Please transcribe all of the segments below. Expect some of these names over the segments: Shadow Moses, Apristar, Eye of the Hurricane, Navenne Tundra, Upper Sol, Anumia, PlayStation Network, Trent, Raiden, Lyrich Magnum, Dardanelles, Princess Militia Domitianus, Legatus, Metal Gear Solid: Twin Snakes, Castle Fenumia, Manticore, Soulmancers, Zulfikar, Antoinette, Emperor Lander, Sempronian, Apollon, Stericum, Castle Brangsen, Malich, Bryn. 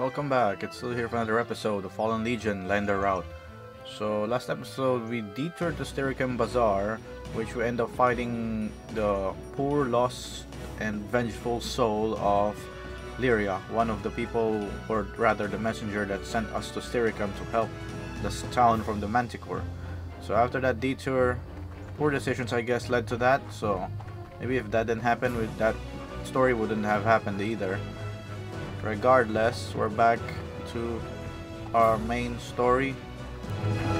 Welcome back. It's still here for another episode of Fallen Legion, Lander Route. So last episode we detoured the Stericum Bazaar, which we end up fighting the poor, lost, and vengeful soul of Lyria, one of the people, or rather the messenger that sent us to Stericum to help this town from the Manticore. So after that detour, poor decisions I guess led to that, so maybe if that didn't happen, that story wouldn't have happened either. Regardless, we're back to our main story.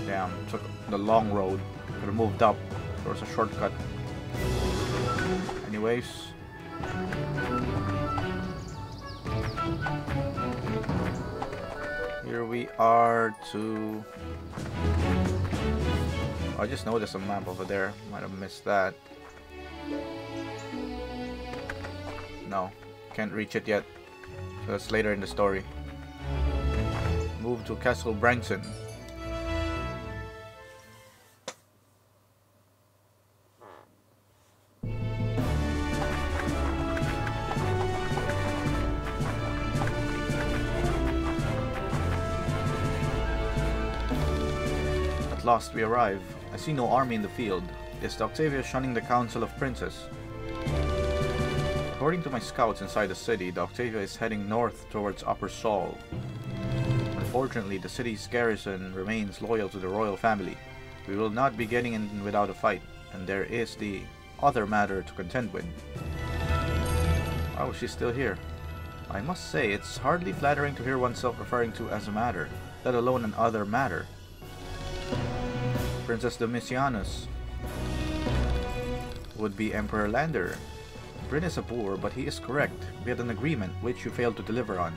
Damn, took the long road. Could have moved up. There was a shortcut. Anyways. Here we are to... I just noticed a map over there. Might have missed that. No, can't reach it yet. So that's later in the story. Move to Castle Brangsen. At last we arrive. I see no army in the field. Is the Octavia shunning the Council of Princes? According to my scouts inside the city, the Octavia is heading north towards Upper Sol. Unfortunately, the city's garrison remains loyal to the royal family. We will not be getting in without a fight, and there is the other matter to contend with. Why was she still here? I must say, it's hardly flattering to hear oneself referring to as a matter, let alone an other matter. Princess Domitianus would be Emperor Lander. Bryn is a boor, but he is correct. We had an agreement, which you failed to deliver on.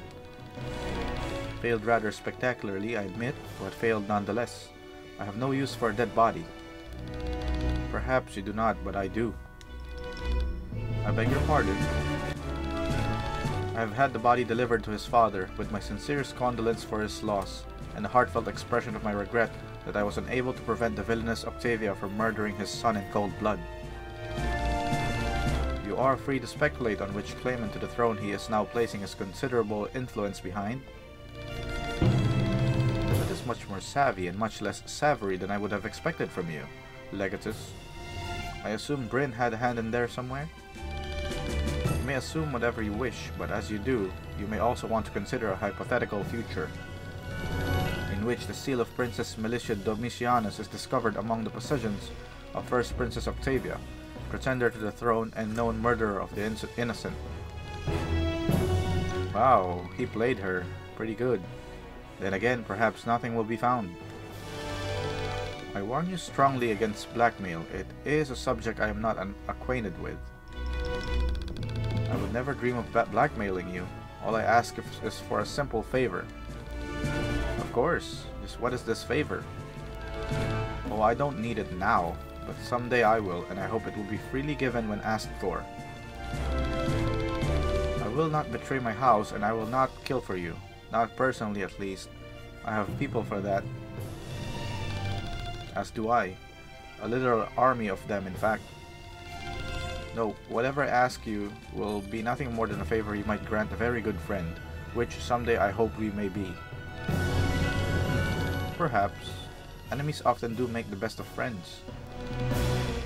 Failed rather spectacularly, I admit, but failed nonetheless. I have no use for a dead body. Perhaps you do not, but I do. I beg your pardon. I have had the body delivered to his father, with my sincerest condolence for his loss, and a heartfelt expression of my regret that I was unable to prevent the villainous Octavia from murdering his son in cold blood. You are free to speculate on which claimant to the throne he is now placing his considerable influence behind. That is much more savvy and much less savory than I would have expected from you, Legatus. I assume Bryn had a hand in there somewhere? You may assume whatever you wish, but as you do, you may also want to consider a hypothetical future, in which the seal of Princess Militia Domitianus is discovered among the possessions of First Princess Octavia, pretender to the throne and known murderer of the innocent. Wow, he played her pretty good. Then again, perhaps nothing will be found. I warn you strongly against blackmail. It is a subject I am not acquainted with. I would never dream of blackmailing you. All I ask is for a simple favor. Of course. Just what is this favor? Oh, I don't need it now. But someday I will, and I hope it will be freely given when asked for. I will not betray my house, and I will not kill for you. Not personally, at least. I have people for that. As do I. A literal army of them, in fact. No, whatever I ask you will be nothing more than a favor you might grant a very good friend, which someday I hope we may be. Perhaps. Enemies often do make the best of friends.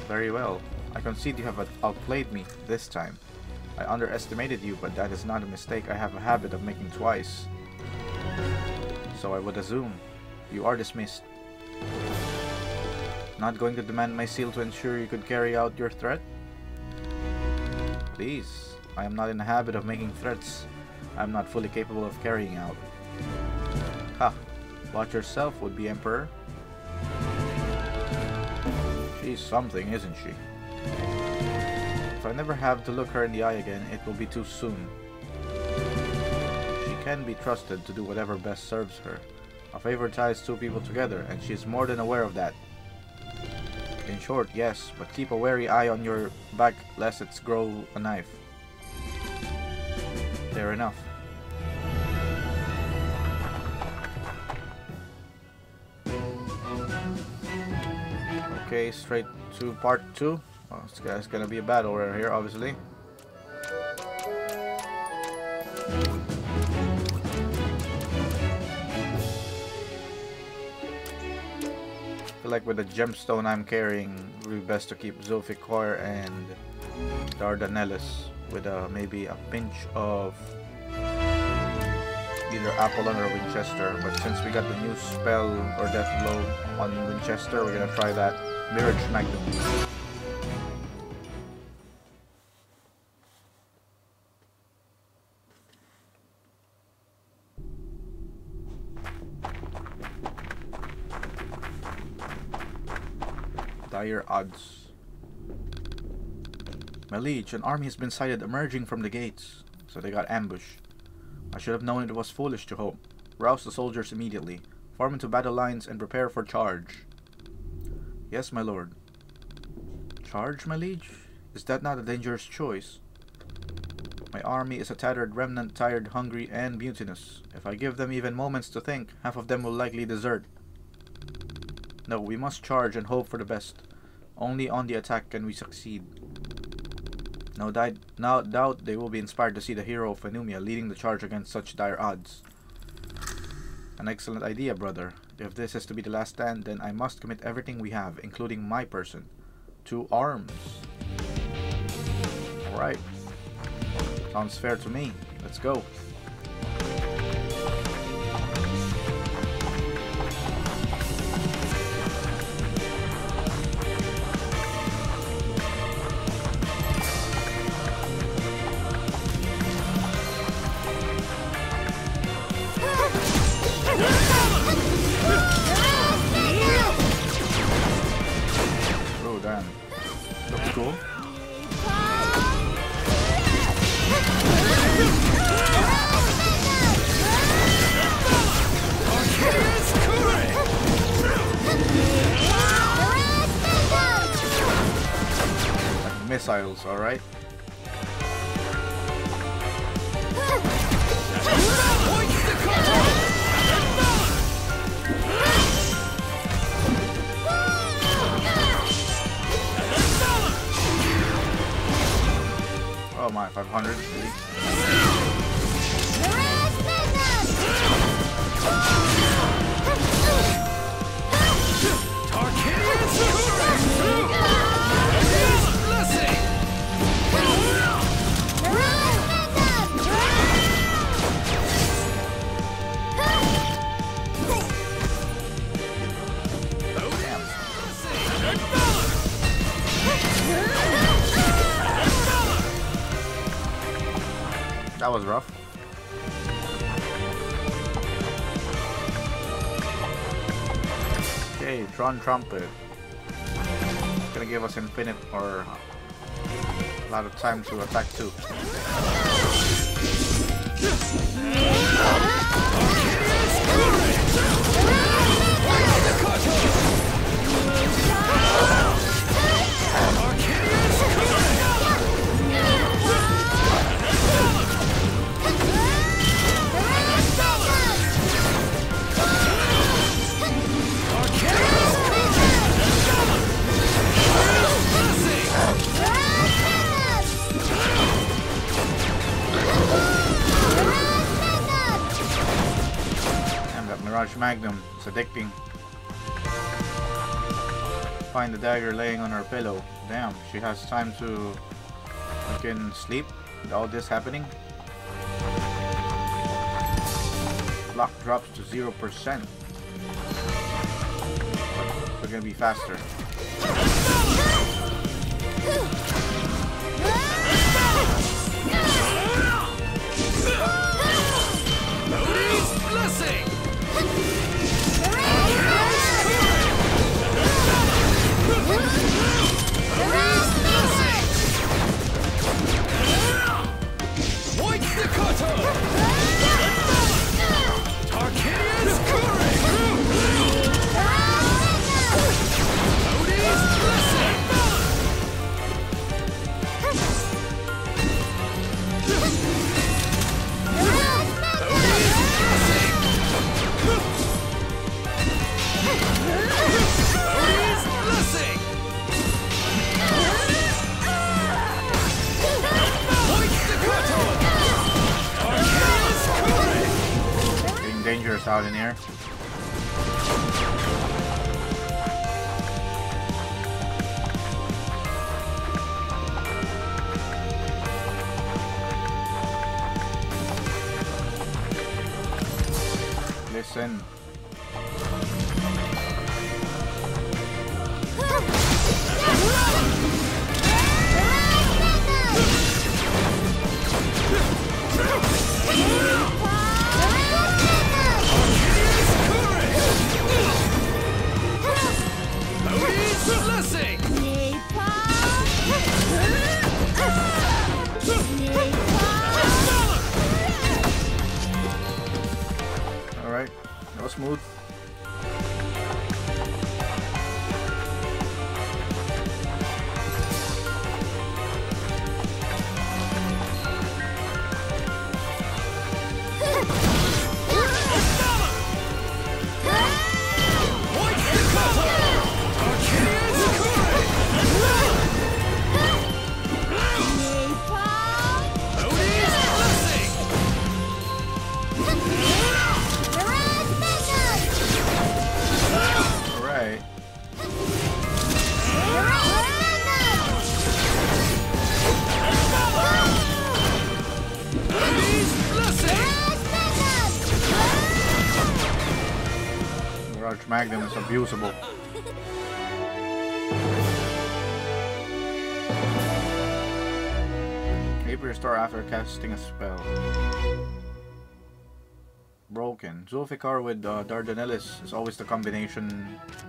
Very well. I concede you have outplayed me this time. I underestimated you, but that is not a mistake I have a habit of making twice. So I would assume. You are dismissed. Not going to demand my seal to ensure you could carry out your threat? Please. I am not in the habit of making threats. I am not fully capable of carrying out. Ha! Watch yourself, would-be Emperor. She's something, isn't she? If I never have to look her in the eye again, it will be too soon. She can be trusted to do whatever best serves her. A favor ties two people together, and she is more than aware of that. In short, yes, but keep a wary eye on your back lest it grow a knife. Fair enough. Okay, straight to part 2. Oh, it's gonna be a battle right here, obviously. feel like with the gemstone I'm carrying, it would be best to keep Zulfikar and Dardanelles with maybe a pinch of either Apollon or Winchester. But since we got the new spell or death blow on Winchester, we're gonna try that Lyrich Magnum. Dire odds. Malich, an army has been sighted emerging from the gates. So they got ambushed. I should have known it was foolish to hope. Rouse the soldiers immediately. Form into battle lines and prepare for charge. Yes, my lord. Charge, Malich? Is that not a dangerous choice? My army is a tattered remnant, tired, hungry, and mutinous. If I give them even moments to think, half of them will likely desert. No, we must charge and hope for the best. Only on the attack can we succeed. No doubt they will be inspired to see the hero of Anumia leading the charge against such dire odds. An excellent idea, brother. If this is to be the last stand, then I must commit everything we have, including my person, to arms. Alright. Sounds fair to me. Let's go. Alright. Oh my, 500. That was rough. Okay, Drawn Trumpet. It's gonna give us infinite or a lot of time to attack too. Magnum, it's addicting. Find the dagger laying on her pillow. Damn, she has time to fucking sleep with all this happening. Clock drops to 0%. We're gonna be faster. Blessing! Dangerous out in here. listen. Alright, that was smooth. Lyrich Magnum is abusable. Apristar after casting a spell. Broken. Zulfikar with Dardanelles is always the combination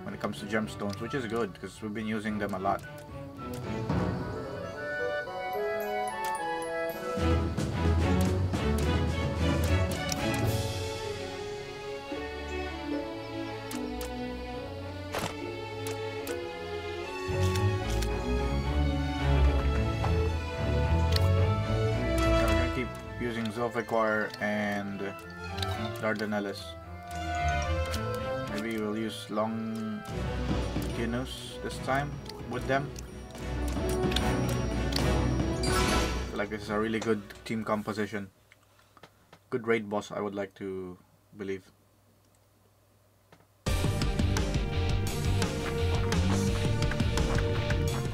when it comes to gemstones, which is good because we've been using them a lot. Zulfikar and Dardanelles. Maybe we'll use Longinus this time with them. I feel like this is a really good team composition. Good raid boss, I would like to believe.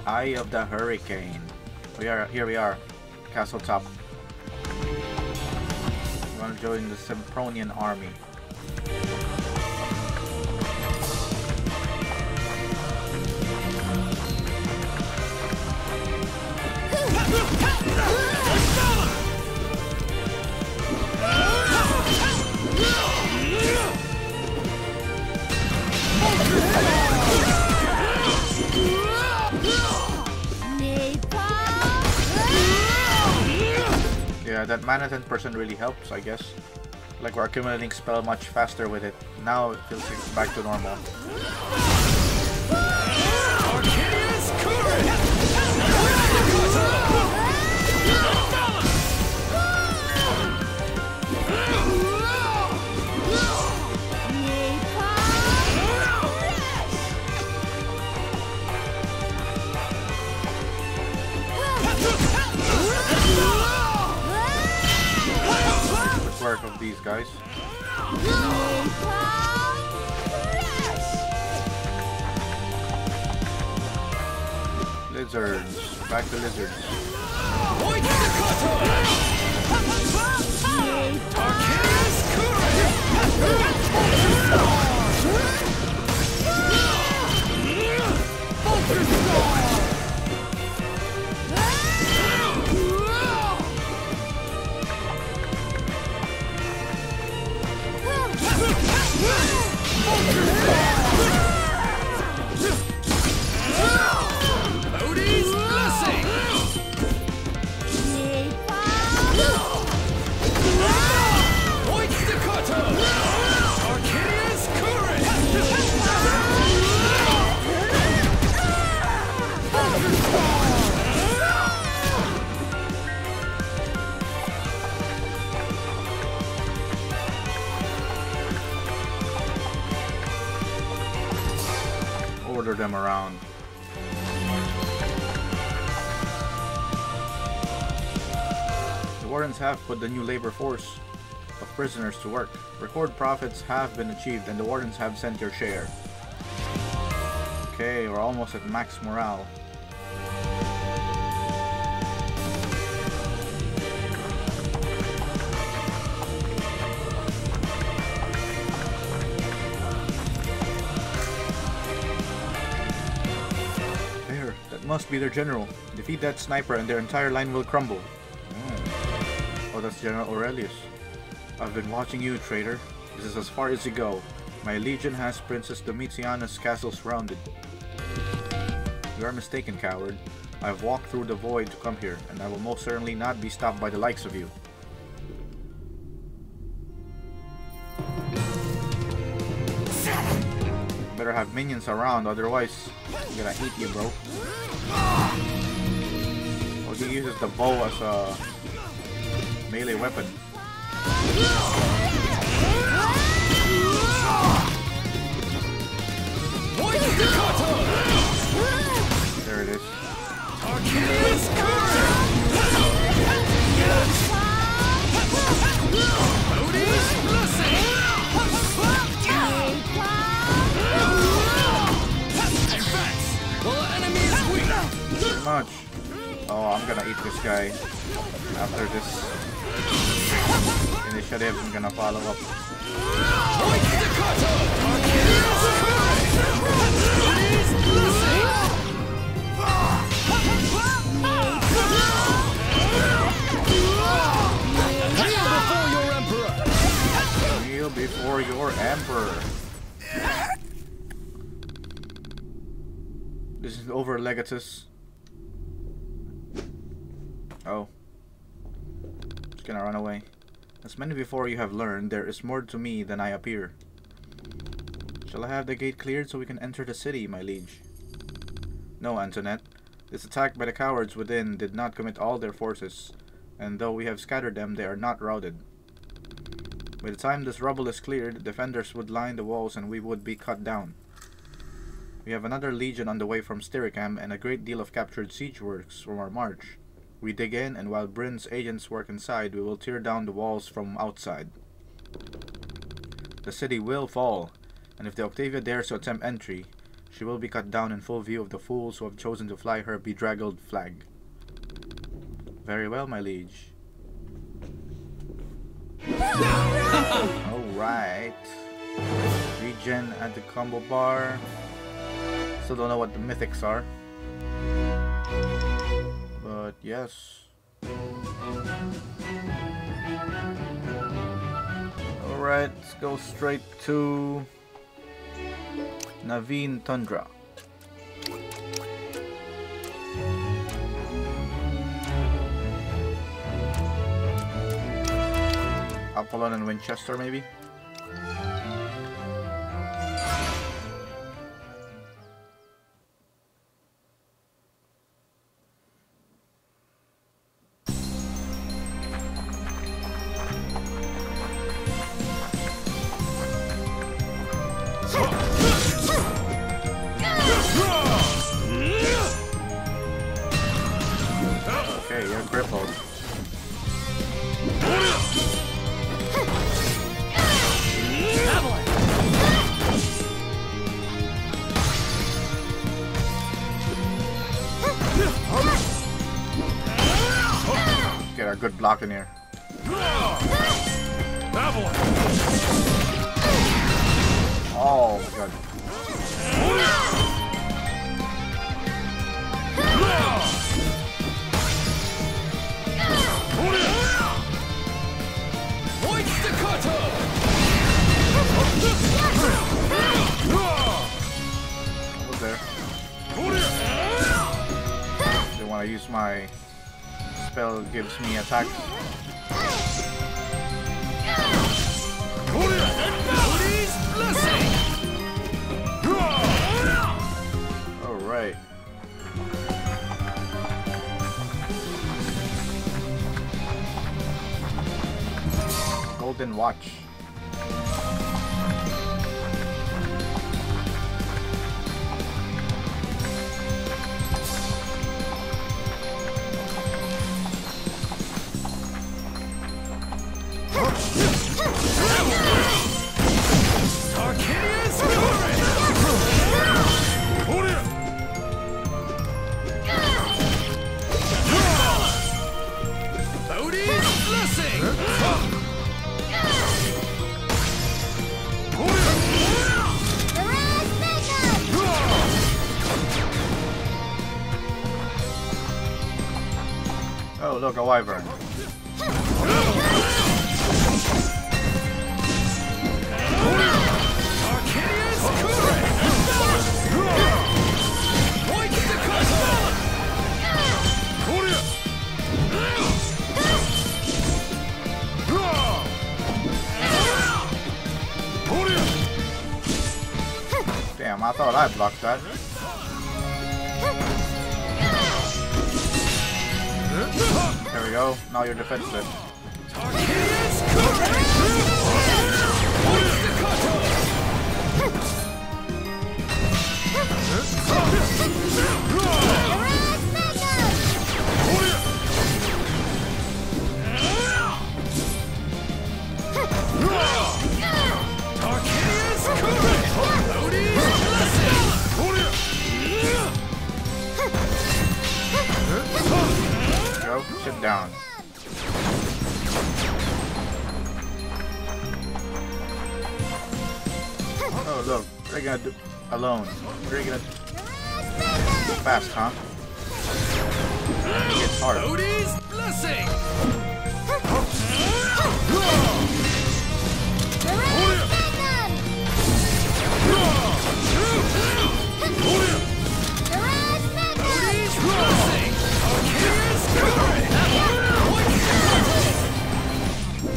Eye of the Hurricane. We are here. We are Castle Top. I'm joining the Sempronian army. Yeah, that mana 10% really helps, I guess. Like, we're accumulating spell much faster with it. Now it feels like it's back to normal. Of these guys. Lizards. Back to lizards. Odie's blessing. Point the cutter. Arcadia's Order them around. The Warrens have put the new labor force of prisoners to work. Record profits have been achieved and the Warrens have sent your share. Okay, we're almost at max morale. must be their general. Defeat that sniper and their entire line will crumble. Oh, that's General Aurelius. I've been watching you, traitor. This is as far as you go. My legion has Princess Domitianus' castle surrounded. You are mistaken, coward. I've walked through the void to come here, and I will most certainly not be stopped by the likes of you. Better have minions around, otherwise I'm gonna hate you, bro. Oh, he uses the bow as a melee weapon. There it is. Much. Oh, I'm gonna eat this guy. After this initiative, I'm gonna follow up. Kneel before your emperor. This is over, Legatus. Oh. Just gonna run away. As many before you have learned, there is more to me than I appear. Shall I have the gate cleared so we can enter the city, my liege? No, Antoinette. This attack by the cowards within did not commit all their forces, and though we have scattered them, they are not routed. By the time this rubble is cleared, defenders would line the walls and we would be cut down. We have another legion on the way from Stericum and a great deal of captured siege works from our march. We dig in, and while Bryn's agents work inside, we will tear down the walls from outside. The city will fall, and if the Octavia dares to attempt entry, she will be cut down in full view of the fools who have chosen to fly her bedraggled flag. Very well, my liege. Alright. Regen at the combo bar. Still don't know what the mythics are. But yes. Alright, let's go straight to Navenne Tundra. Apollon and Winchester, maybe? Good block in here. Oh, good. Over there. They want to use my. Spell gives me attacks. Alright. Golden Watch. Oh, look, a wyvern. Damn, I thought I blocked that. There we go. Now you're defensive. Go, sit down. Oh look, they're gonna do alone. They're gonna fast, huh? It's hard.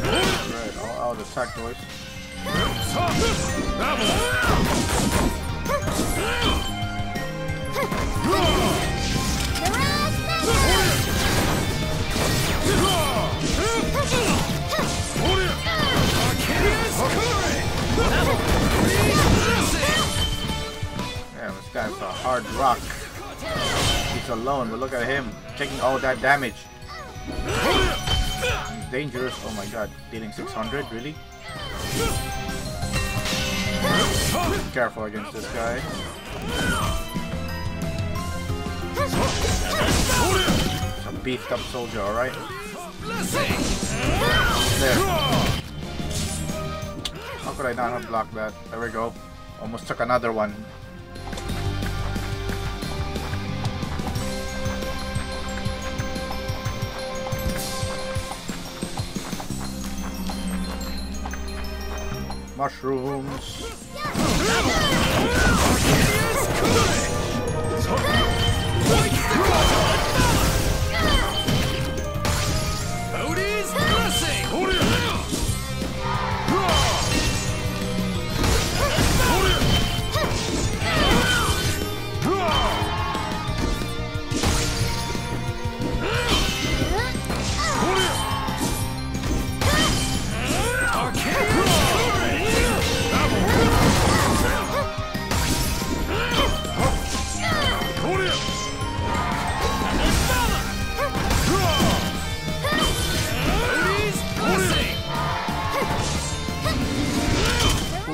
Right, I'll just attack boys. Yeah, this guy's a hard rock. He's alone, but look at him taking all that damage. He's dangerous. Oh my god, dealing 600, really? Be careful against this guy. It's a beefed up soldier, alright? There. How could I not have blocked that? There we go. Almost took another one. Mushrooms.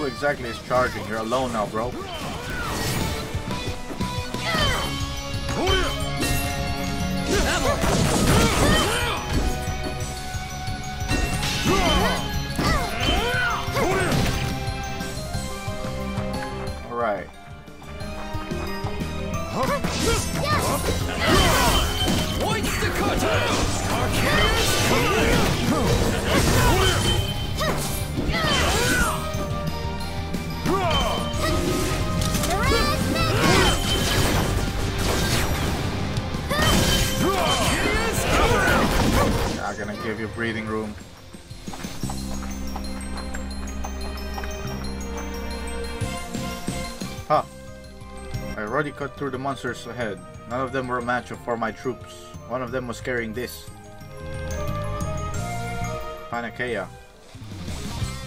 Exactly is charging. You're alone now, bro. All right. I'm gonna give you breathing room. Huh. I already cut through the monsters ahead. None of them were a match for my troops. One of them was carrying this. Panacea.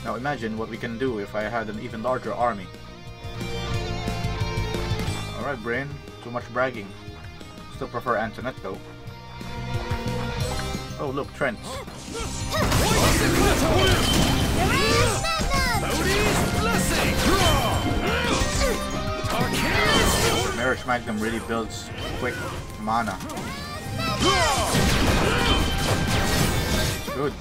Now imagine what we can do if I had an even larger army. Alright, Bryn. Too much bragging. Still prefer Antoinette though. Oh look, Trent. Lyrich Magnum really builds quick mana. It's good.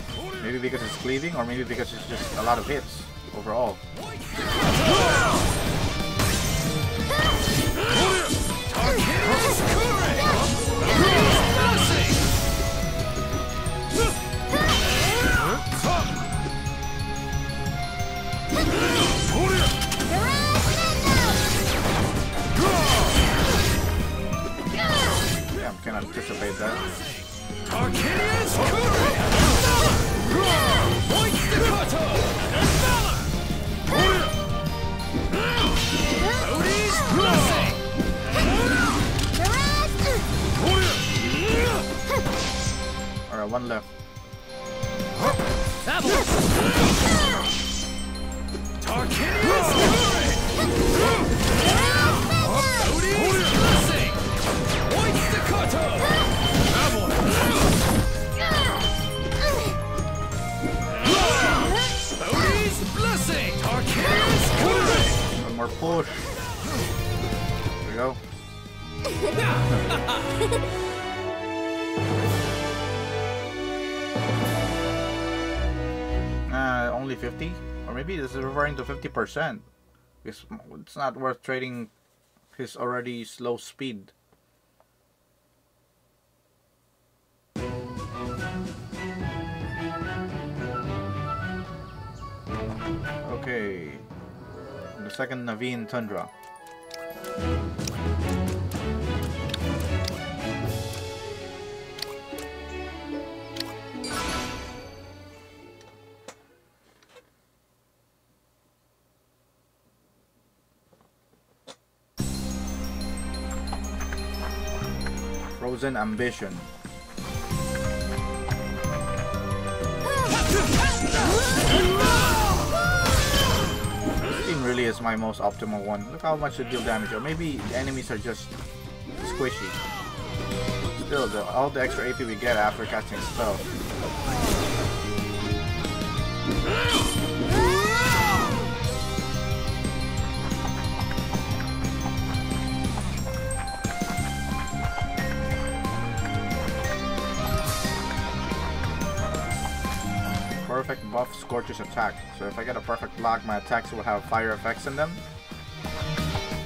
Maybe because it's cleaving, or maybe because it's just a lot of hits overall. Yeah, I can anticipate that. Arcadians, fury and valor! Point staccato and valor! Odie's blessing! Alright, one left. Tarkanian's fury! Odie's blessing! Point staccato! Odie's blessing! Tarkanian's fury! One more push. There we go. Only 50, or maybe this is referring to 50%. It's not worth trading his already slow speed. Okay, the second Navenne Tundra. Frozen Ambition. This team really is my most optimal one. Look how much they deal damage, or maybe the enemies are just squishy. Still, all the extra AP we get after casting spell. Perfect buff Scorch's attack, so if I get a perfect block, my attacks will have fire effects in them.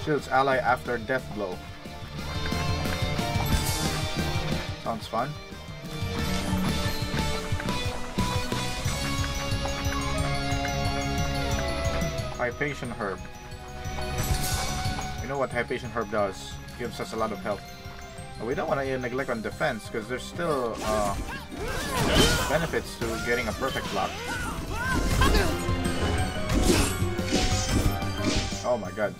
Shields ally after death blow. Sounds fun. Hypatian Herb. You know what Hypatian Herb does? Gives us a lot of health. We don't want to neglect on defense because there's still benefits to getting a perfect block. Oh my god.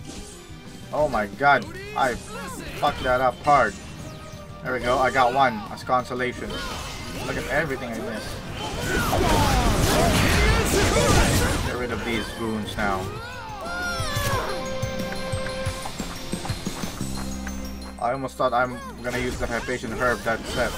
Oh my god. I fucked that up hard. There we go. I got one as consolation. Look at everything I missed. Get rid of these goons now. I almost thought I'm gonna use the Hypatian Herb that set.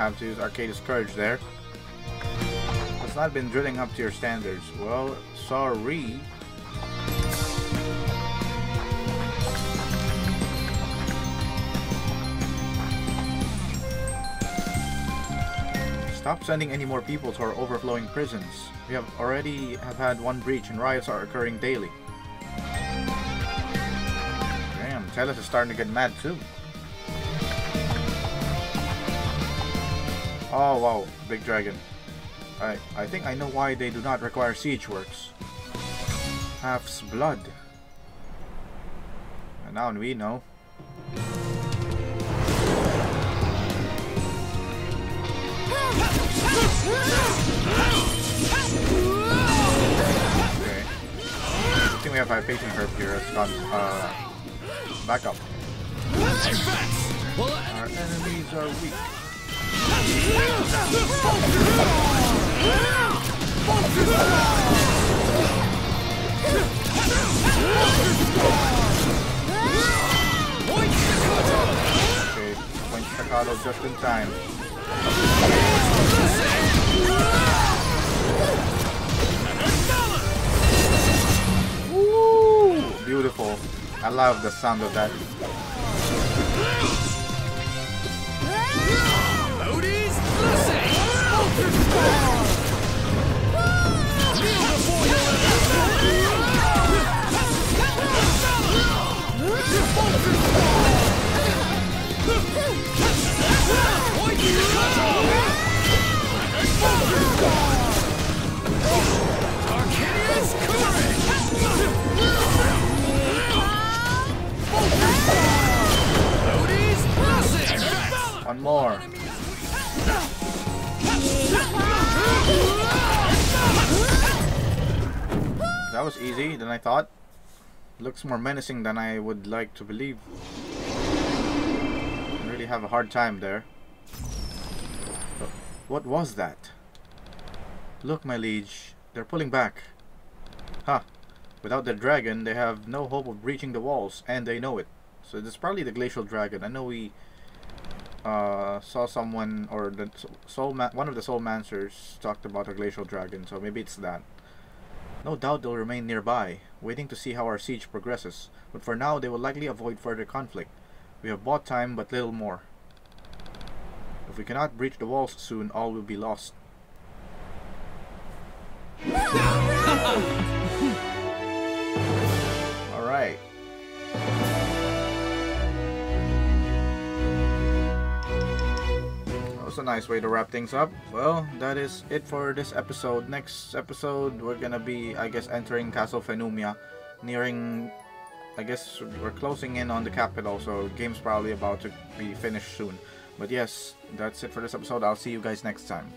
Have to use Arcade's Courage there. It's not been drilling up to your standards. Well, sorry. Stop sending any more people to our overflowing prisons. We have already had one breach and riots are occurring daily. Damn, Telus is starting to get mad too. Oh wow, big dragon. I think I know why they do not require siege works. Half's blood. And now we know. Okay. I think we have Hypatian Herb here as backup. Our enemies are weak. Okay, point staccato just in time. Woo! Beautiful. I love the sound of that. One more. That was easy than I thought. Looks more menacing than I would like to believe. I really have a hard time there. But what was that? Look, my liege, they're pulling back. Huh. Without the dragon, they have no hope of breaching the walls, and they know it. So this is probably the Glacial Dragon. I know we saw someone, or the one of the Soulmancers talked about a Glacial Dragon, so maybe it's that. No doubt they'll remain nearby, waiting to see how our siege progresses, but for now they will likely avoid further conflict. We have bought time, but little more. If we cannot breach the walls soon, all will be lost. Alright. That was a nice way to wrap things up. Well, that is it for this episode. Next episode, we're gonna be, I guess, entering Castle Fenumia, nearing, I guess, we're closing in on the capital, so game's probably about to be finished soon. But yes, that's it for this episode. I'll see you guys next time.